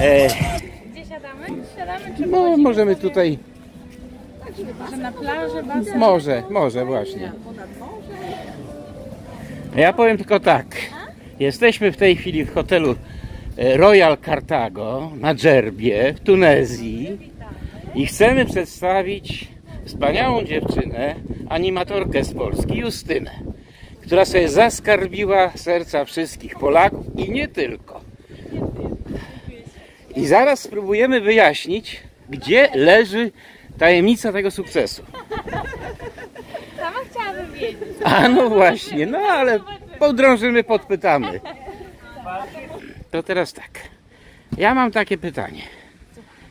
Gdzie siadamy? Siadamy czy no, możemy tutaj... Może na plażę, basen? Może właśnie. Ja powiem tylko tak. Jesteśmy w tej chwili w hotelu Royal Karthago na Dżerbie w Tunezji i chcemy przedstawić wspaniałą dziewczynę, animatorkę z Polski, Justynę, która sobie zaskarbiła serca wszystkich Polaków i nie tylko. I zaraz spróbujemy wyjaśnić, gdzie leży tajemnica tego sukcesu. Sama chciałabym wiedzieć. A no właśnie, no ale podrążymy, podpytamy. To teraz tak, ja mam takie pytanie.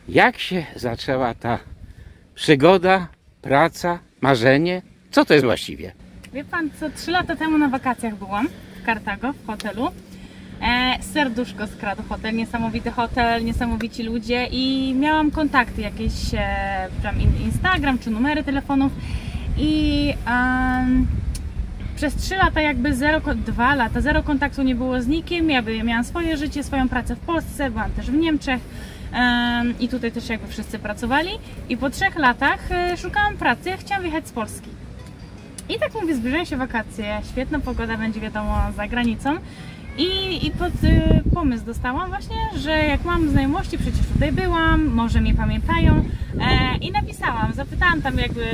Jak się zaczęła ta przygoda, praca, marzenie? Co to jest właściwie? Wie pan co, 3 lata temu na wakacjach byłam w Karthago, w hotelu. Serduszko skradł hotel, niesamowity hotel, niesamowici ludzie i miałam kontakty jakieś, tam Instagram czy numery telefonów i przez 3 lata jakby 2 lata, zero kontaktu nie było z nikim, ja miałam swoje życie, swoją pracę w Polsce, byłam też w Niemczech i tutaj też jakby wszyscy pracowali i po 3 latach szukałam pracy, ja chciałam wyjechać z Polski. I tak mówię, zbliżają się wakacje, świetna pogoda będzie wiadomo za granicą. Pomysł dostałam właśnie, że jak mam znajomości, przecież tutaj byłam, może mnie pamiętają i napisałam, zapytałam tam jakby,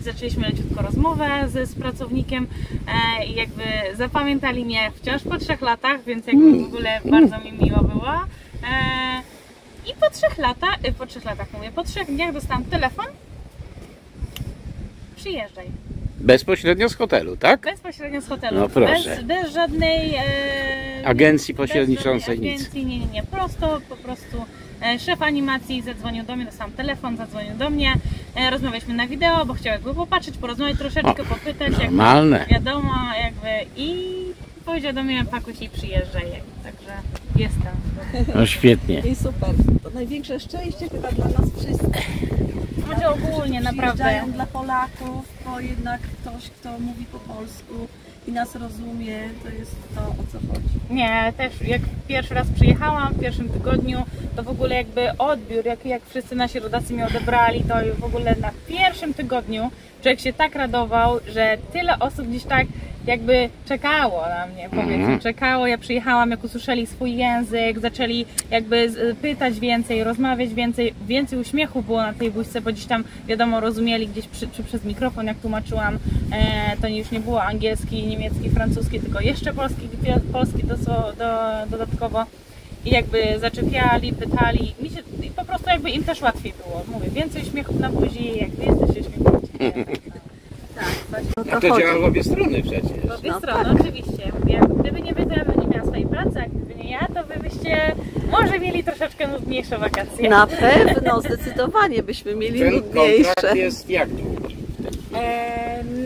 zaczęliśmy leciutko rozmowę z pracownikiem i jakby zapamiętali mnie wciąż po 3 latach, więc jakby w ogóle bardzo mi miło było. I po 3 dniach dostałam telefon, przyjeżdżaj. Bezpośrednio z hotelu, tak? Bezpośrednio z hotelu. No proszę. Bez żadnej agencji pośredniczącej, nic. Nie. Prosto, po prostu szef animacji zadzwonił do mnie, dostałam telefon, zadzwonił do mnie. Rozmawialiśmy na wideo, bo chciał jakby popatrzeć, porozmawiać troszeczkę, popytać. Normalne. Jakby, wiadomo, jakby i powiedział do mnie, pakuj się i przyjeżdżaj. Także jestem. No świetnie. I super. To największe szczęście chyba dla nas wszystkich. Może ogólnie, naprawdę. Dla Polaków, bo jednak ktoś, kto mówi po polsku i nas rozumie, to jest to, o co chodzi. Nie, też jak pierwszy raz przyjechałam, w pierwszym tygodniu, to w ogóle jakby odbiór, jak wszyscy nasi rodacy mnie odebrali, to w ogóle na pierwszym tygodniu człowiek się tak radował, że tyle osób gdzieś tak jakby czekało na mnie, powiedzmy, czekało, ja przyjechałam, jak usłyszeli swój język, zaczęli jakby pytać więcej, rozmawiać więcej, więcej uśmiechu było na tej buźce, bo gdzieś tam, wiadomo, rozumieli gdzieś czy przez mikrofon, jak tłumaczyłam, to już nie było angielski, niemiecki, francuski, tylko jeszcze polski dodatkowo i jakby zaczepiali, pytali i po prostu jakby im też łatwiej było, mówię, więcej uśmiechów na buzi, jak jesteś uśmiechnięty. Tak, to działa w obie strony przecież. W obie strony, oczywiście. Gdyby nie wiedziała, bym nie miała swojej pracy, a gdyby nie ja, to byście może mieli troszeczkę nudniejsze wakacje. Na pewno, zdecydowanie byśmy mieli nudniejsze. Kontrakt jest jak długi?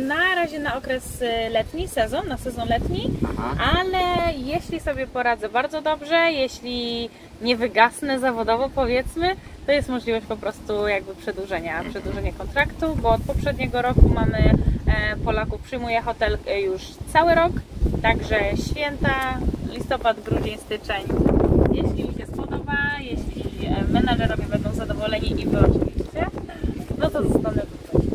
Na razie na okres letni, na sezon letni, ale jeśli sobie poradzę bardzo dobrze, jeśli nie wygasnę zawodowo powiedzmy, to jest możliwość po prostu jakby przedłużenia kontraktu, bo od poprzedniego roku mamy Polaków, przyjmuje hotel już cały rok, także święta, listopad, grudzień, styczeń. Jeśli mi się spodoba, jeśli menadżerowie będą zadowoleni i wy oczywiście, no to zostanę tutaj.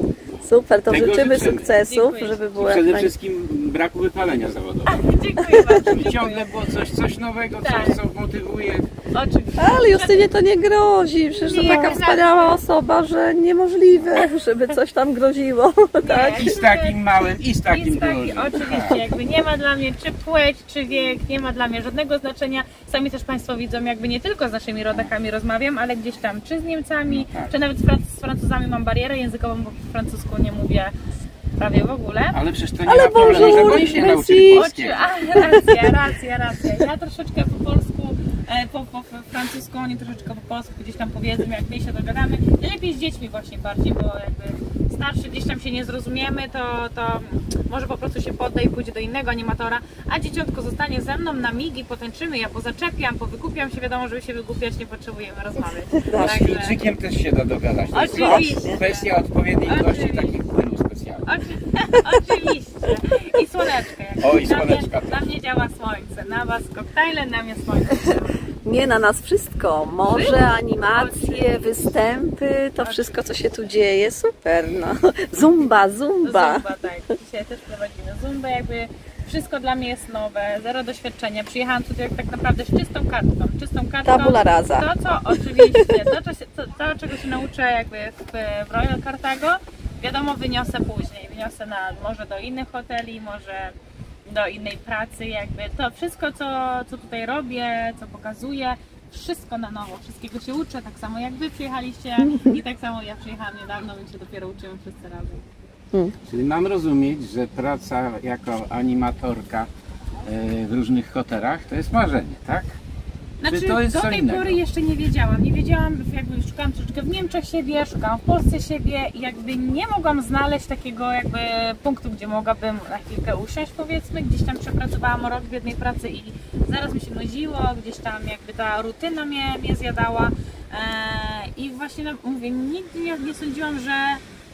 Super, to życzymy sukcesów, żeby było przede wszystkim braku wypalenia zawodowego. Dziękuję bardzo. Ciągle było coś nowego, coś co motywuje. Oczywiście. Ale Justynie to nie grozi, przecież to taka wspaniała osoba, że niemożliwe, żeby coś tam groziło. Tak? I z takim małym, i z takim dużym. Oczywiście, jakby nie ma dla mnie czy płeć, czy wiek, nie ma dla mnie żadnego znaczenia. Sami też Państwo widzą, jakby nie tylko z naszymi rodakami rozmawiam, ale gdzieś tam czy z Niemcami, czy nawet z Francuzami mam barierę językową, bo po francusku nie mówię prawie w ogóle. Ale przecież to nie ma problemu, że oni się nauczyli polskiego. Racja. Ja troszeczkę po polsku, po francusku, oni troszeczkę po polsku gdzieś tam powiedzą, jak my się dogadamy. Lepiej z dziećmi właśnie bardziej, bo jakby starszy gdzieś tam się nie zrozumiemy, to może po prostu się podda i pójdzie do innego animatora, a dzieciątko zostanie ze mną na migi, potańczymy, ja pozaczepiam, powykupiam się, wiadomo, żeby się wygłupiać, nie potrzebujemy rozmawiać. Z Chińczykiem też się da dogadać. Oczywiście. Kwestia odpowiedniej ilości takich płynów specjalnych. Oczywiście. I słoneczka. O, i słoneczka. Na mnie działa słońce, na was koktajle, na mnie słońce. Nie, na nas wszystko. Morze, animacje, występy, to wszystko, co się tu dzieje. Super, no. Zumba. Zumba, tak. Dzisiaj też prowadzimy zumbę, jakby wszystko dla mnie jest nowe, zero doświadczenia. Przyjechałam tutaj tak naprawdę z czystą kartką. Tabula rasa. To, co oczywiście, to czego się nauczę jakby w Royal Karthago, wiadomo, wyniosę później. Wyniosę może do innych hoteli, może do innej pracy, jakby to wszystko, co tutaj robię, co pokazuję, wszystko na nowo, wszystkiego się uczę, tak samo jak wy przyjechaliście i tak samo ja przyjechałam niedawno, więc się dopiero uczyłam wszyscy razem. Czyli mam rozumieć, że praca jako animatorka w różnych hotelach to jest marzenie, tak? Znaczy, to jest do tej pory jeszcze nie wiedziałam. Nie wiedziałam, jakby szukałam troszeczkę w Niemczech siebie, szukałam w Polsce siebie i jakby nie mogłam znaleźć takiego jakby punktu, gdzie mogłabym na chwilkę usiąść, powiedzmy. Gdzieś tam przepracowałam rok w jednej pracy i zaraz mi się nudziło, gdzieś tam jakby ta rutyna mnie zjadała. I właśnie mówię, nigdy nie sądziłam,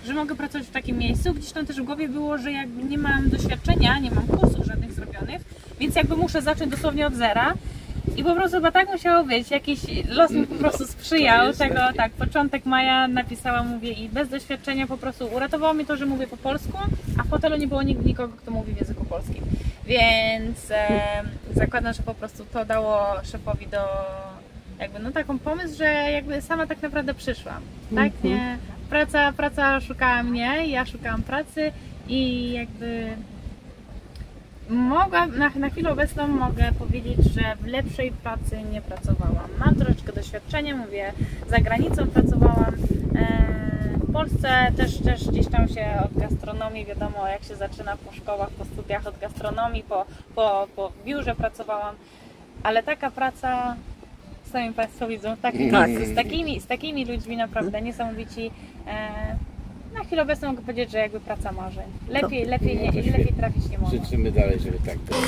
że mogę pracować w takim miejscu. Gdzieś tam też w głowie było, że jakby nie mam doświadczenia, nie mam kursów żadnych zrobionych, więc jakby muszę zacząć dosłownie od zera. I po prostu chyba tak musiało być, jakiś los mi po prostu sprzyjał tego, tak, początek maja napisałam, mówię, i bez doświadczenia po prostu uratowało mi to, że mówię po polsku, a w hotelu nie było nigdy nikogo, kto mówi w języku polskim, więc zakładam, że po prostu to dało szefowi jakby no taką pomysł, że jakby sama tak naprawdę przyszłam, tak, nie, praca szukała mnie, ja szukałam pracy i jakby... Mogłam, na chwilę obecną mogę powiedzieć, że w lepszej pracy nie pracowałam. Mam troszeczkę doświadczenia, mówię, za granicą pracowałam. W Polsce też gdzieś tam się od gastronomii, wiadomo jak się zaczyna po szkołach, po studiach od gastronomii, po biurze pracowałam. Ale taka praca, sami Państwo widzą, z takimi ludźmi naprawdę niesamowici. Na chwilę obecną mogę powiedzieć, że jakby praca marzeń. Lepiej trafić nie może. Życzymy dalej, żeby tak było.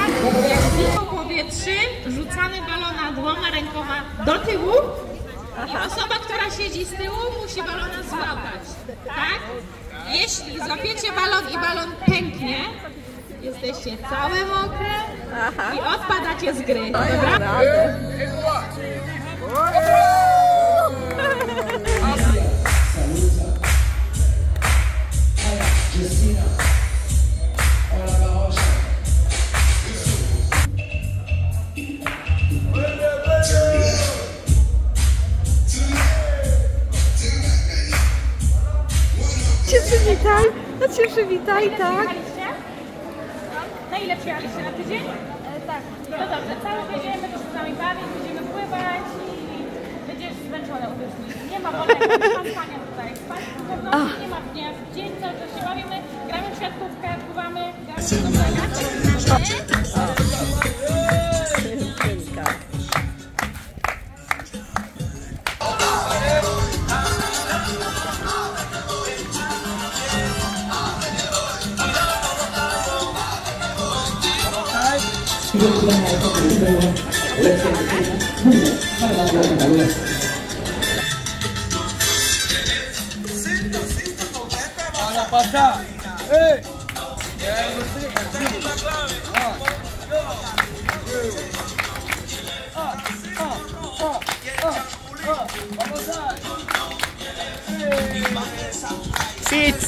Jak w głowie 3, rzucamy balona dwoma rękoma do tyłu. I osoba, która siedzi z tyłu, musi balona złapać, tak? Jeśli złapiecie balon i balon pęknie, jesteście całe mokre i odpadacie z gry, dobra? Przywitaj, tak? Na ile przyjechaliście? Na tydzień? Tak. No dobrze, cały tydzień będziesz z nami bawić, będziemy pływać i będziesz zmęczona uwiecznić. Nie ma wolnego szanpania tutaj. Nie ma dnia. W dzień cały czas się bawimy, gramy w świadkówkę, pływamy, gramy. Sit,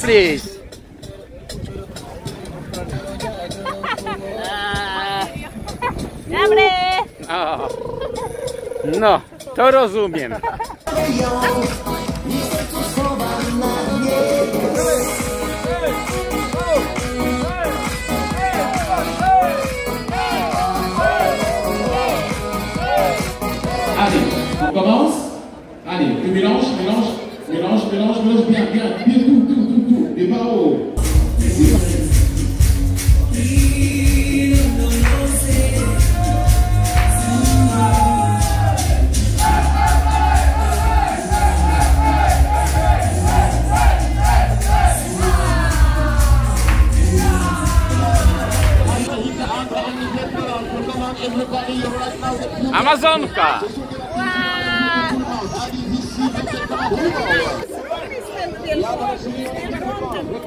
please. O, no, to rozumiem. Allez, on commence. Allez, tu mélanges, bien, tout, et pas haut. No! Amazonka!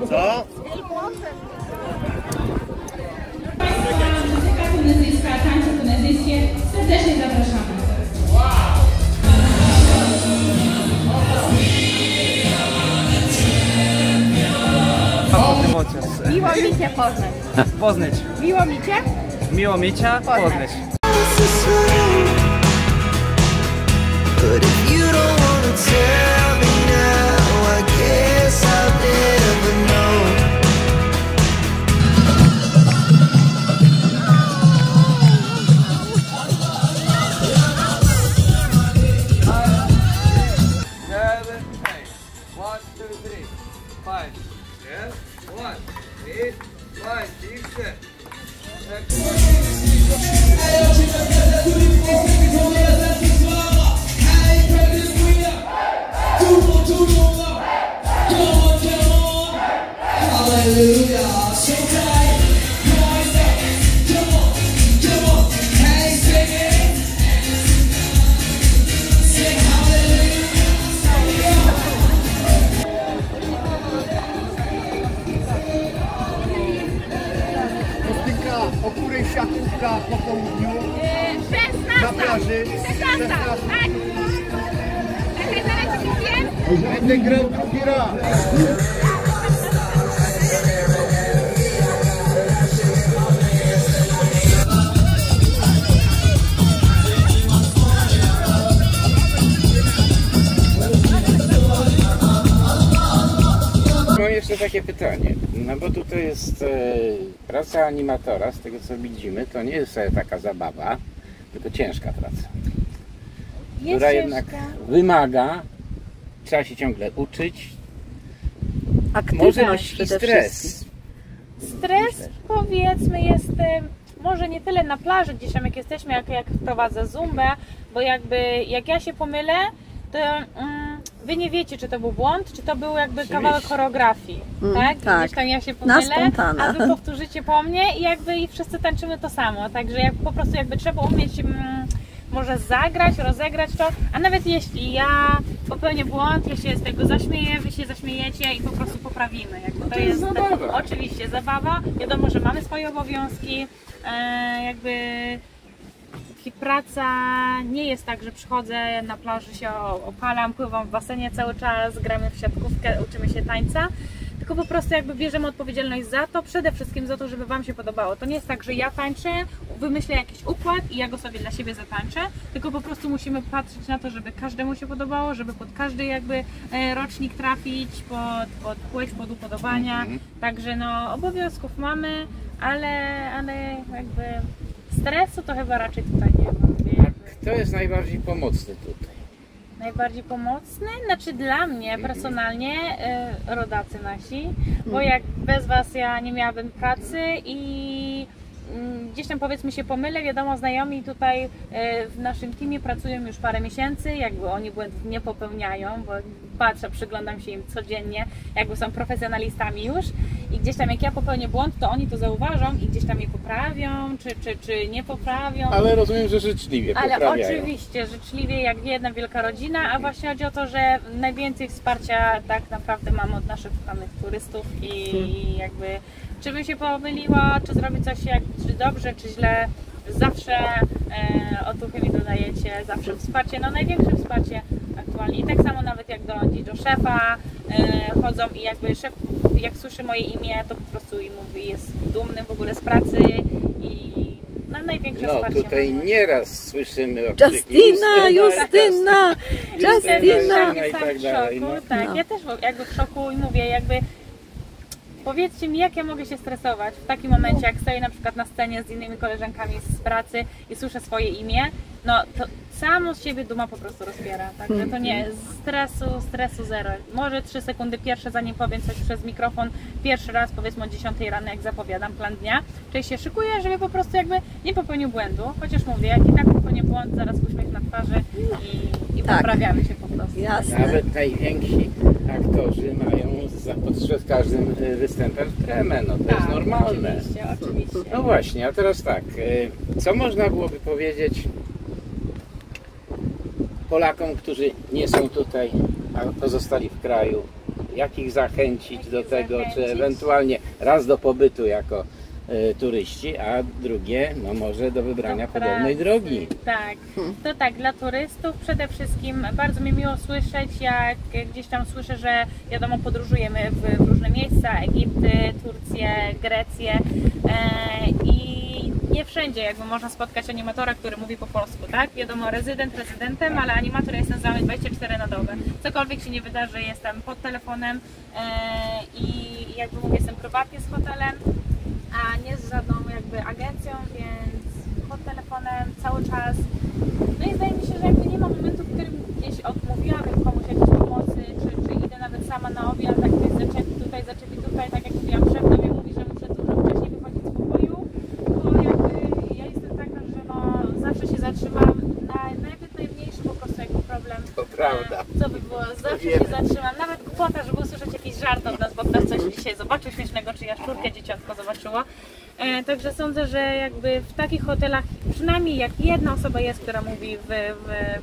Co? Muzyka tunezyjska, tańce tunezyjskie, serdecznie zapraszamy. Miło mi Cię poznać. Poznać. Miło mi Cię? Miło mi Cię poznać. O której siatkówka po południu? 16! Na plaży? 16! Tak! Tak, zaraz ci mówię? Będę grał drugi raz! Mam jeszcze takie pytanie, no bo tutaj jest praca animatora, z tego co widzimy, to nie jest sobie taka zabawa, tylko ciężka praca, jest która ciężka. Jednak wymaga, trzeba się ciągle uczyć, aktywność i stres. Stres powiedzmy jest, może nie tyle na plaży gdzieś tam jak jesteśmy, jak prowadzę zumbę, bo jakby jak ja się pomylę, to... Wy nie wiecie, czy to był błąd, czy to był jakby kawałek choreografii, tak? Tak. Gdzieś tam ja się pomylę, a Wy powtórzycie po mnie i jakby i wszyscy tańczymy to samo, także jak po prostu jakby trzeba umieć może zagrać, rozegrać to, a nawet jeśli ja popełnię błąd, ja się z tego zaśmieję, Wy się zaśmiejecie i po prostu poprawimy. Jakby to jest zabawa. Oczywiście zabawa, wiadomo, że mamy swoje obowiązki, jakby... Praca nie jest tak, że przychodzę na plaży, się opalam, pływam w basenie cały czas, gramy w siatkówkę, uczymy się tańca, tylko po prostu jakby bierzemy odpowiedzialność za to, przede wszystkim za to, żeby Wam się podobało. To nie jest tak, że ja tańczę, wymyślę jakiś układ i ja go sobie dla siebie zatańczę, tylko po prostu musimy patrzeć na to, żeby każdemu się podobało, żeby pod każdy jakby rocznik trafić, pod płeć, pod upodobania, także no obowiązków mamy, ale jakby... Stresu to chyba raczej tutaj nie ma. Kto jest najbardziej pomocny tutaj? Najbardziej pomocny? Znaczy dla mnie personalnie rodacy nasi, bo jak bez Was ja nie miałabym pracy i gdzieś tam powiedzmy się pomylę, wiadomo, znajomi tutaj w naszym teamie pracują już parę miesięcy, jakby oni błędów nie popełniają, bo patrzę, przyglądam się im codziennie, jakby są profesjonalistami już i gdzieś tam jak ja popełnię błąd, to oni to zauważą i gdzieś tam je poprawią, czy nie poprawią. Ale rozumiem, że życzliwie poprawiają. Ale oczywiście, życzliwie jak jedna wielka rodzina, a właśnie chodzi o to, że najwięcej wsparcia tak naprawdę mamy od naszych kochanych turystów i jakby... Czy bym się pomyliła, czy zrobię coś czy dobrze, czy źle, zawsze otuchy mi dodajecie, zawsze wsparcie, no największe wsparcie aktualnie. I tak samo nawet jak do szefa chodzą i jakby szef, jak słyszy moje imię, to po prostu i mówi, jest dumny w ogóle z pracy i no największe wsparcie. No tutaj nieraz słyszymy o Justyna! Ja tak dalej, w szoku, no. Tak, ja też jakby w szoku i mówię jakby powiedzcie mi, jak ja mogę się stresować w takim momencie, jak stoję na przykład na scenie z innymi koleżankami z pracy i słyszę swoje imię, no to samo z siebie duma po prostu rozpiera, także to nie, stresu zero. Może 3 sekundy pierwsze, zanim powiem coś przez mikrofon, pierwszy raz powiedzmy o 10 rano, jak zapowiadam plan dnia, czyli się szykuję, żeby po prostu jakby nie popełnił błędu, chociaż mówię, jak i tak popełnię błąd, zaraz uśmiech na twarzy i poprawiamy się po prostu. Jasne. Nawet najwięksi aktorzy mają przed każdym występem tremę, no to jest normalne. Oczywiście, oczywiście. No właśnie, a teraz tak, co można byłoby powiedzieć Polakom, którzy nie są tutaj, a pozostali w kraju? Jak ich zachęcić do tego, czy ewentualnie raz do pobytu jako turyści, a drugie, no może do wybrania podobnej drogi. Tak, to tak, dla turystów przede wszystkim bardzo mi miło słyszeć, jak gdzieś tam słyszę, że wiadomo podróżujemy w różne miejsca, Egipty, Turcję, Grecję i nie wszędzie jakby można spotkać animatora, który mówi po polsku, tak? Wiadomo, rezydent rezydentem, ale animator jest nazwany 24 na dobę. Cokolwiek się nie wydarzy, jestem pod telefonem i jakby mówię, jestem prywatnie z hotelem, a nie z żadną jakby agencją, więc pod telefonem cały czas. No i zdaje mi się, że jakby nie ma momentu, w którym gdzieś odmówiłam komuś jakiejś pomocy, czy idę nawet sama na obiad, tak ktoś zaczepi tutaj, tak jak mówiłam, szef na mnie mówi, że muszę dużo wcześniej wychodzić z pokoju, bo jakby ja jestem taka, że no zawsze się zatrzymam na nawet najmniejszy po prostu jakby problem. To prawda. Co by było, zawsze się zatrzymam, nawet głupota, żeby usłyszeć jakiś żart od nas, bo ktoś coś dzisiaj zobaczył śmiesznego, czy jaszczurkę dzieciątko zobaczyło. Także sądzę, że jakby w takich hotelach przynajmniej jak jedna osoba jest, która mówi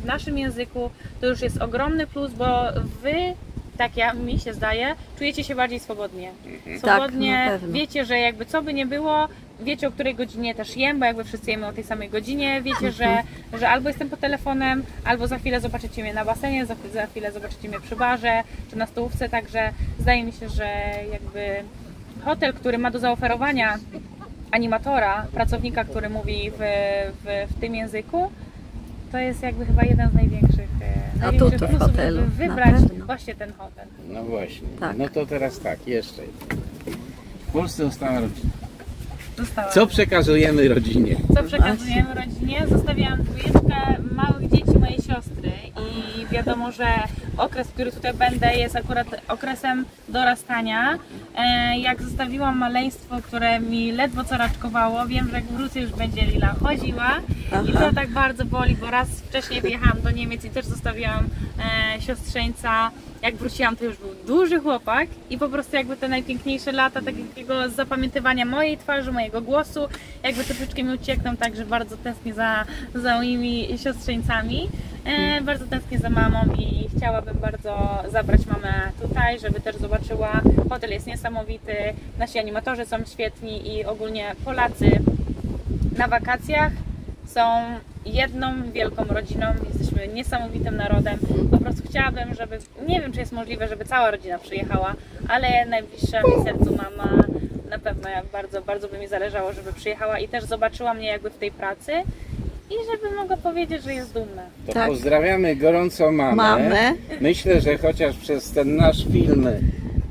w naszym języku, to już jest ogromny plus, bo wy, tak mi się zdaje, czujecie się bardziej swobodnie. Swobodnie, tak, wiecie, że jakby co by nie było, wiecie, o której godzinie też jem, bo jakby wszyscy jemy o tej samej godzinie, wiecie, że albo jestem pod telefonem, albo za chwilę zobaczycie mnie na basenie, za chwilę zobaczycie mnie przy barze, czy na stołówce, także zdaje mi się, że jakby hotel, który ma do zaoferowania animatora, pracownika, który mówi w tym języku, to jest jakby chyba jeden z największych plusów, żeby wybrać właśnie ten hotel. No właśnie, tak. No to teraz tak, jeszcze w Polsce została rodzina. Co przekazujemy rodzinie? Co przekazujemy rodzinie? Zostawiłam dwójeczkę małych dzieci mojej siostry i wiadomo, że okres, który tutaj będę, jest akurat okresem dorastania. Jak zostawiłam maleństwo, które mi ledwo co raczkowało, wiem, że jak wrócę, już będzie Lila chodziła. I to tak bardzo boli, bo raz wcześniej wjechałam do Niemiec i też zostawiłam siostrzeńca. Jak wróciłam, to już był duży chłopak i po prostu jakby te najpiękniejsze lata takiego zapamiętywania mojej twarzy, mojego głosu, jakby troszeczkę mi uciekną, także bardzo tęsknię za moimi siostrzeńcami, bardzo tęsknię za mamą i chciałabym bardzo zabrać mamę tutaj, żeby też zobaczyła. Hotel jest niesamowity, nasi animatorzy są świetni i ogólnie Polacy na wakacjach są jedną wielką rodziną, jesteśmy niesamowitym narodem. Po prostu chciałabym, żeby, nie wiem czy jest możliwe, żeby cała rodzina przyjechała, ale najbliższa mi sercu mama, na pewno bardzo, bardzo by mi zależało, żeby przyjechała i też zobaczyła mnie jakby w tej pracy i żeby mogła powiedzieć, że jest dumna. To tak. Pozdrawiamy gorąco mamę. Myślę, że chociaż przez ten nasz film,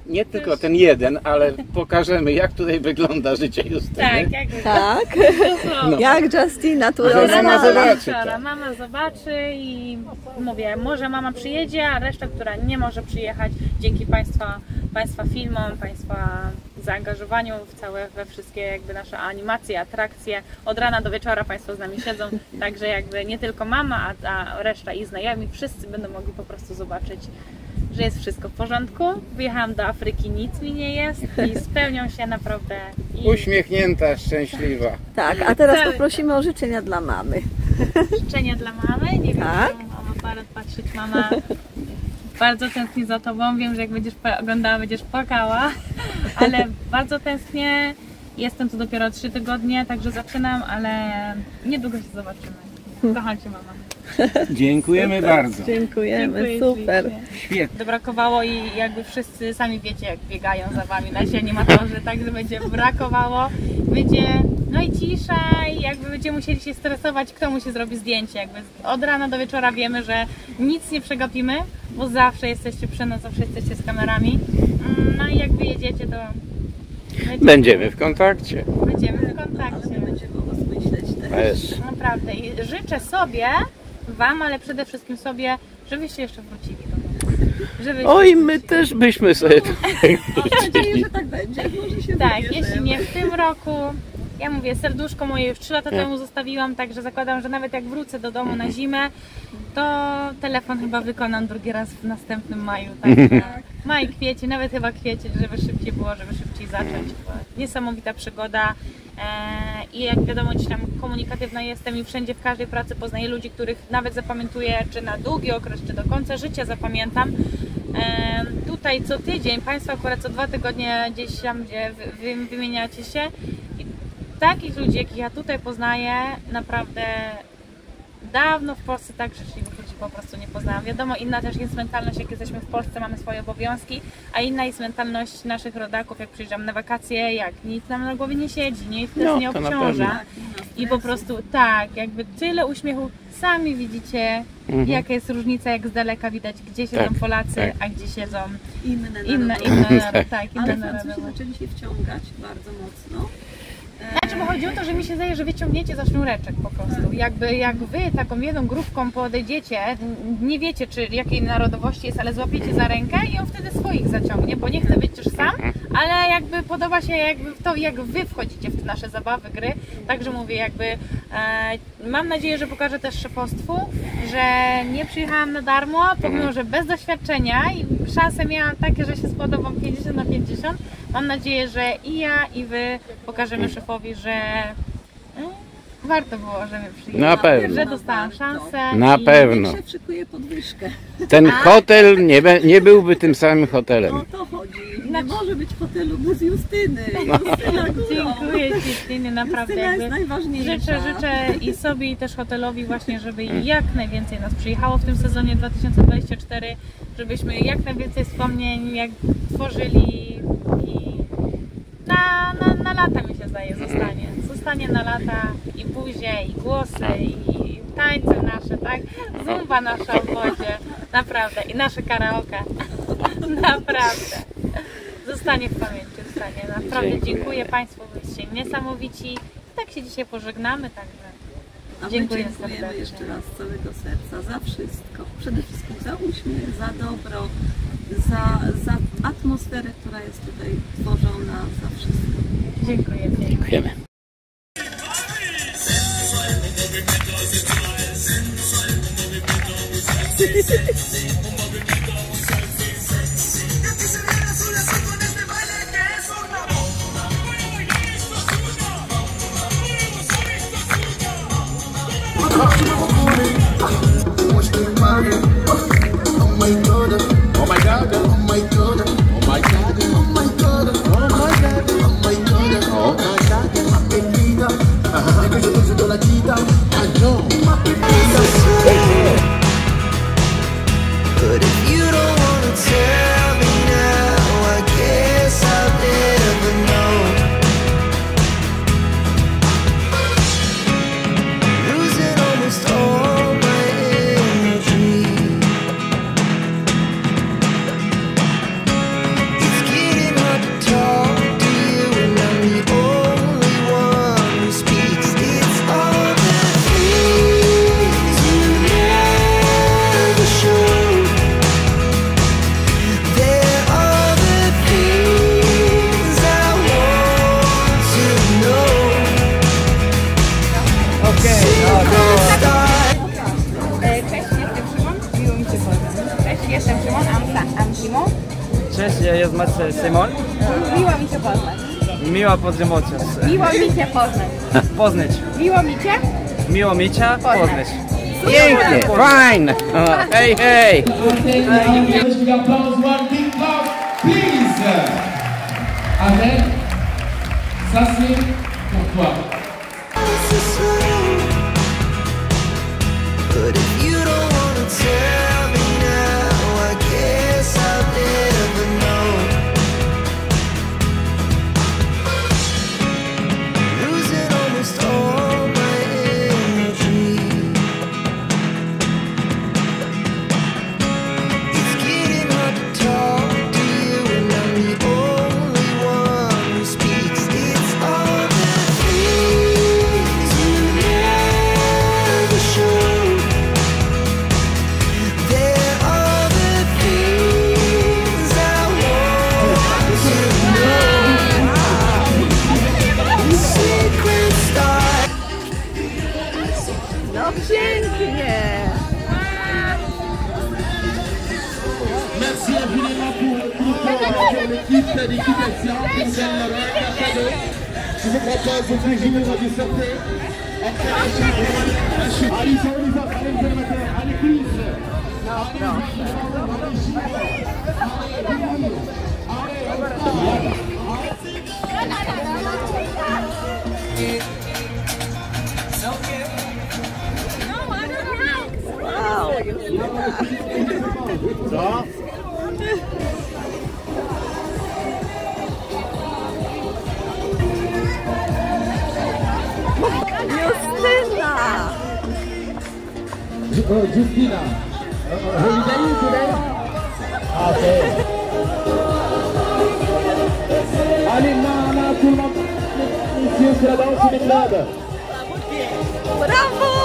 nie tylko ten jeden, ale pokażemy, jak tutaj wygląda życie Justyny. Tak, tak. No. Jak Justyna tu mama zobaczy i mówię, może mama przyjedzie, a reszta, która nie może przyjechać, dzięki Państwa filmom, Państwa zaangażowaniu we wszystkie jakby nasze animacje, atrakcje. Od rana do wieczora Państwo z nami siedzą, także jakby nie tylko mama, a reszta i znajomi, wszyscy będą mogli po prostu zobaczyć, że jest wszystko w porządku. Wyjechałam do Afryki, nic mi nie jest i spełnią się naprawdę. I... uśmiechnięta, szczęśliwa. Tak, a teraz poprosimy o życzenia dla mamy. Życzenia dla mamy? Nie wiem, czy mam patrzeć, mama. Bardzo tęsknię za Tobą, wiem, że jak będziesz oglądała, będziesz płakała, ale bardzo tęsknię. Jestem tu dopiero 3 tygodnie, także zaczynam, ale niedługo się zobaczymy. Kocham Cię, mama. Dziękujemy super, bardzo. Dziękujemy, super. Świetnie. To brakowało i jakby wszyscy sami wiecie, jak biegają za Wami nasi animatorzy, także będzie brakowało. Będzie no i cisza i jakby będziemy musieli się stresować, kto musi zrobić zdjęcie. Jakby od rana do wieczora wiemy, że nic nie przegapimy, bo zawsze jesteście przy nas, zawsze jesteście z kamerami. No i jak wyjedziecie, to będziemy w kontakcie. Będziemy w kontakcie. Będziemy o was myśleć też. Naprawdę. I życzę sobie, Wam, ale przede wszystkim sobie, żebyście jeszcze wrócili do nas. Oj, my też byśmy sobie mam nadzieję, że tak będzie. Może się tak, jeśli nie w tym roku. Ja mówię, serduszko moje już 3 lata temu zostawiłam, także zakładam, że nawet jak wrócę do domu na zimę, to telefon chyba wykonam drugi raz w następnym maju. Tak, tak. Maj, kwiecień, nawet chyba kwiecień, żeby szybciej było, żeby szybciej zacząć. Niesamowita przygoda i jak wiadomo, gdzieś tam komunikatywna jestem i wszędzie, w każdej pracy poznaję ludzi, których nawet zapamiętuję, czy na długi okres, czy do końca życia zapamiętam. Tutaj co tydzień, Państwo akurat co 2 tygodnie gdzieś tam, gdzie wymieniacie się. I takich ludzi, jakich ja tutaj poznaję, naprawdę dawno w Polsce tak życzliwych ludzi po prostu nie poznałam. Wiadomo, inna też jest mentalność, jak jesteśmy w Polsce, mamy swoje obowiązki, a inna jest mentalność naszych rodaków, jak przyjeżdżam na wakacje, jak nic nam na głowie nie siedzi, nic też nie obciąża. I po prostu tak, jakby tyle uśmiechu, sami widzicie, jaka jest różnica, jak z daleka widać, gdzie siedzą Polacy, a gdzie siedzą inne narody. Ale Francuzi zaczęli się wciągać bardzo mocno. Znaczy, bo chodzi o to, że mi się zdaje, że wyciągniecie za sznureczek po prostu. Jakby jak wy taką jedną grupką podejdziecie, nie wiecie, czy jakiej narodowości jest, ale złapiecie za rękę i on wtedy swoich zaciągnie, bo nie chce być już sam, ale jakby podoba się jakby to, jak wy wchodzicie w te nasze zabawy, gry. Także mówię, jakby mam nadzieję, że pokażę też szefostwu, że nie przyjechałam na darmo, pomimo, że bez doświadczenia i szanse miałam takie, że się spodobam 50/50. Mam nadzieję, że i ja, i wy pokażemy szefowi, że warto było, że mnie przyjechał, że dostałam szansę. Na pewno. Szef szykuje podwyżkę. Ten hotel nie byłby tym samym hotelem. O to chodzi. Nie może być hotelu bez Justyny. Dziękuję Ci, Justyny, naprawdę. Justyna jest najważniejsza. Życzę i sobie, i też hotelowi właśnie, żeby jak najwięcej nas przyjechało w tym sezonie 2024, żebyśmy jak najwięcej wspomnień jak tworzyli. Na lata mi się zdaje zostanie. Zostanie na lata i buzie, i głosy, i tańce nasze, tak? Zumba nasza w wodzie. Naprawdę. I nasze karaoke. Naprawdę. Zostanie w pamięci, zostanie. Naprawdę dziękuję Państwu, byliście niesamowici. Tak się dzisiaj pożegnamy, także dziękujemy jeszcze raz z całego serca za wszystko. Przede wszystkim za uśmiech, za dobro. Za atmosferę, która jest tutaj tworzona, za wszystko. Dziękujemy. Dziękujemy. Simon? Miło mi się poznać. Miło poznać. Miło mi się poznać. Poznać. Miło mi cię? Miło mi cię poznać. Pięknie, fajnie. Hej, hej. A then, ça c'est pour toi. Merci infiniment pour ekipę di Tunezja, della Royal Karthago. Je vous propose de tranquillement de sortir. Allez, ça on y va, allez, les amateurs, allez, plus. So. Justyna! Justyna! Holiday today? Okay. Allez, Nana, tout le monde! Bravo!